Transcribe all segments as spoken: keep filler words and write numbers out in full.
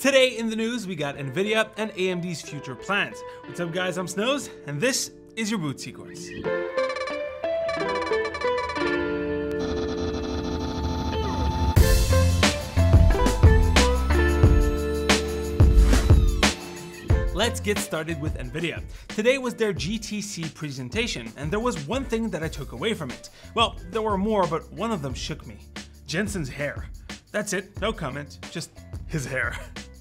Today in the news, we got NVIDIA and A M D's future plans. What's up guys, I'm Snows, and this is your boot sequence. Let's get started with NVIDIA. Today was their G T C presentation, and there was one thing that I took away from it. Well, there were more, but one of them shook me. Jensen's hair. That's it, no comment, just his hair.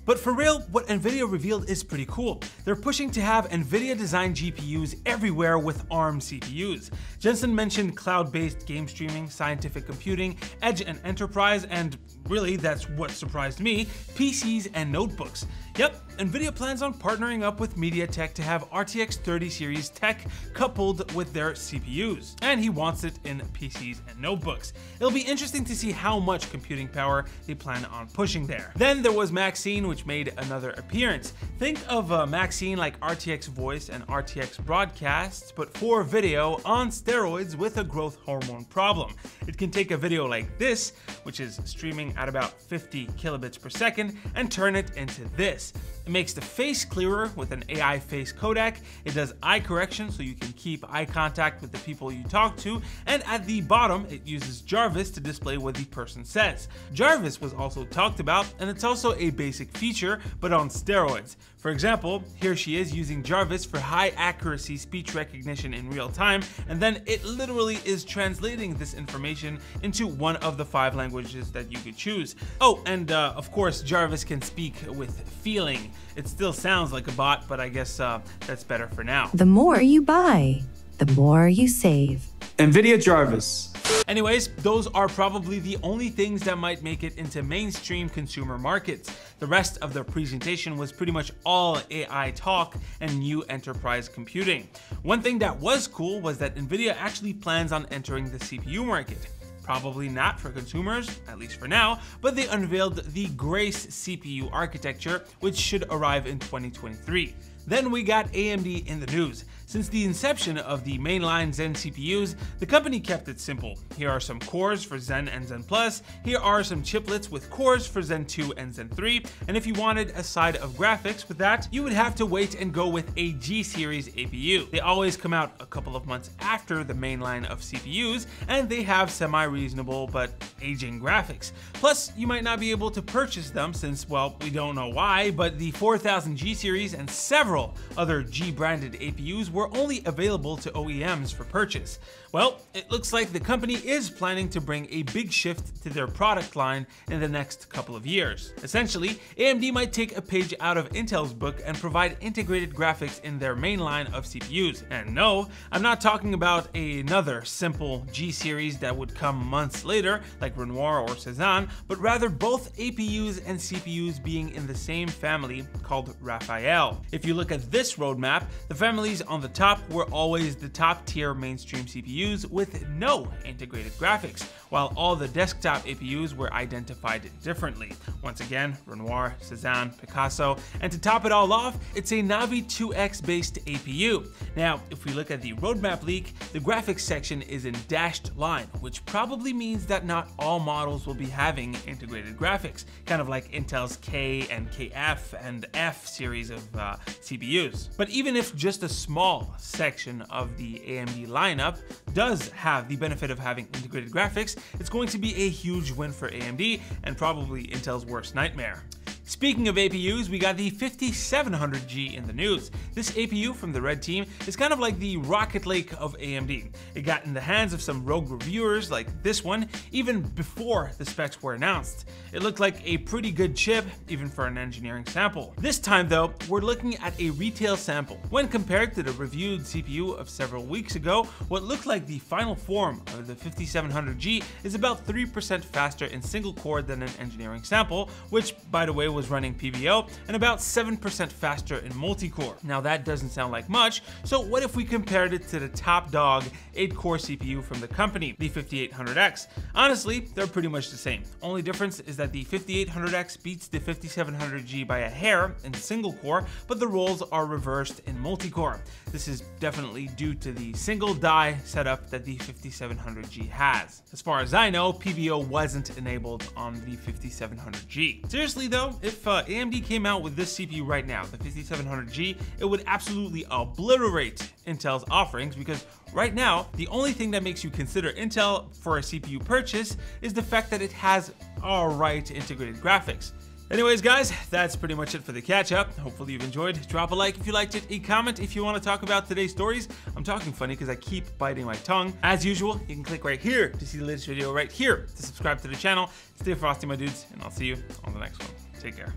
But for real, what NVIDIA revealed is pretty cool. They're pushing to have NVIDIA-designed G P Us everywhere with ARM C P Us. Jensen mentioned cloud-based game streaming, scientific computing, edge and enterprise, and really, that's what surprised me, P Cs and notebooks. Yep, NVIDIA plans on partnering up with MediaTek to have R T X thirty series tech coupled with their C P Us, and he wants it in P Cs and notebooks. It'll be interesting to see how much computing power they plan on pushing there. Then there was Maxine, which made another appearance. Think of uh, Maxine like R T X Voice and R T X Broadcasts, but for video on steroids with a growth hormone problem. It can take a video like this, which is streaming at about fifty kilobits per second, and turn it into this. It makes the face clearer with an A I face codec. It does eye correction so you can keep eye contact with the people you talk to. And at the bottom, it uses Jarvis to display what the person says. Jarvis was also talked about, and it's also a basic feature, but on steroids. For example, here she is using Jarvis for high accuracy speech recognition in real time, and then it literally is translating this information into one of the five languages that you could choose. Oh, and uh, of course, Jarvis can speak with feeling. It still sounds like a bot, but I guess uh, that's better for now. The more you buy, the more you save. NVIDIA Jarvis. Anyways, those are probably the only things that might make it into mainstream consumer markets. The rest of their presentation was pretty much all A I talk and new enterprise computing. One thing that was cool was that NVIDIA actually plans on entering the C P U market. Probably not for consumers, at least for now, but they unveiled the Grace C P U architecture, which should arrive in twenty twenty-three. Then we got A M D in the news. Since the inception of the mainline Zen C P Us, the company kept it simple. Here are some cores for Zen and Zen Plus, here are some chiplets with cores for Zen two and Zen three, and if you wanted a side of graphics with that, you would have to wait and go with a G series A P U. They always come out a couple of months after the mainline of C P Us, and they have semi-reasonable but aging graphics. Plus, you might not be able to purchase them since, well, we don't know why, but the four thousand G series and several other G-branded A P Us were only available to O E Ms for purchase. Well, it looks like the company is planning to bring a big shift to their product line in the next couple of years. Essentially, A M D might take a page out of Intel's book and provide integrated graphics in their main line of C P Us. And no, I'm not talking about another simple G series that would come months later, like Renoir or Cezanne, but rather both A P Us and C P Us being in the same family called Raphael. If you look at this roadmap, the families on the top were always the top tier mainstream C P Us with no integrated graphics, while all the desktop A P Us were identified differently. Once again, Renoir, Cezanne, Picasso, and to top it all off, it's a Navi two X based A P U. Now, if we look at the roadmap leak, the graphics section is in dashed line, which probably means that not all models will be having integrated graphics, kind of like Intel's K and K F and F series of uh, C P Us. But even if just a small section of the A M D lineup does have the benefit of having integrated graphics, it's going to be a huge win for A M D and probably Intel's worst nightmare. Speaking of A P Us, we got the fifty-seven hundred G in the news. This A P U from the Red Team is kind of like the Rocket Lake of A M D. It got in the hands of some rogue reviewers like this one, even before the specs were announced. It looked like a pretty good chip, even for an engineering sample. This time though, we're looking at a retail sample. When compared to the reviewed C P U of several weeks ago, what looked like the final form of the fifty-seven hundred G is about three percent faster in single core than an engineering sample, which by the way was was running P B O, and about seven percent faster in multi-core. Now that doesn't sound like much, so what if we compared it to the top dog eight core C P U from the company, the fifty-eight hundred X? Honestly, they're pretty much the same. Only difference is that the fifty-eight hundred X beats the fifty-seven hundred G by a hair in single core, but the roles are reversed in multi-core. This is definitely due to the single die setup that the fifty-seven hundred G has. As far as I know, P B O wasn't enabled on the fifty-seven hundred G. Seriously though, it if uh, A M D came out with this C P U right now, the fifty-seven hundred G, it would absolutely obliterate Intel's offerings, because right now, the only thing that makes you consider Intel for a C P U purchase is the fact that it has alright integrated graphics. Anyways, guys, that's pretty much it for the catch-up. Hopefully you've enjoyed. Drop a like if you liked it, a comment if you want to talk about today's stories. I'm talking funny because I keep biting my tongue. As usual, you can click right here to see the latest video, right here to subscribe to the channel. Stay frosty, my dudes, and I'll see you on the next one. Take care.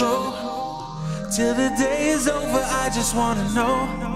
Oh, till the day is over, I just want to know.